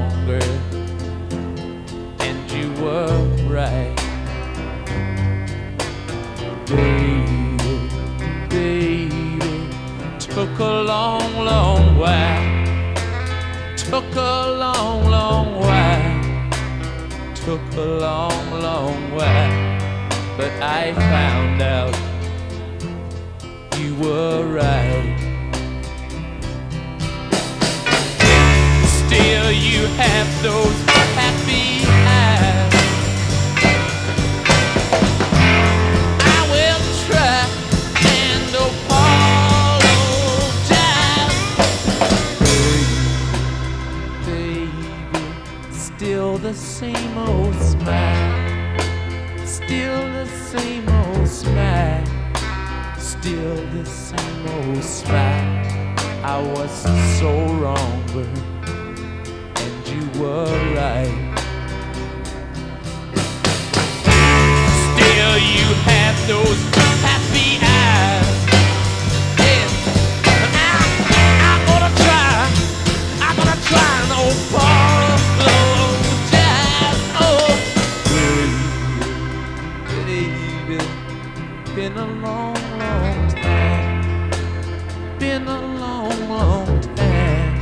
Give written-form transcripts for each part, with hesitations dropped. stronger, and you were right. Baby, baby, took a long, long while, took a long, long while, took a long, long while, but I found out you were right. Still you have those happy eyes. I will try and apologize. Baby, baby, still the same old smile, still the same old smile, still the same old smile. I was so wrong, and you were right. Still you have those happy eyes. Yes, I'm gonna try, I'm gonna try and apologize. Oh, baby, baby, been a long, long time, been a long, long time,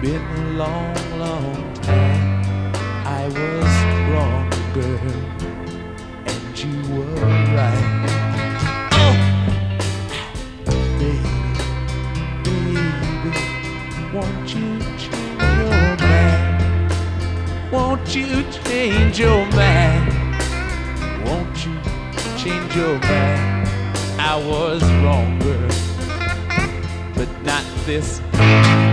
been a long, long time. I was wrong, girl, and you were right. Oh, baby, baby, won't you change your mind? Won't you change your mind? Won't you change your mind? I was wrong, girl, but not this.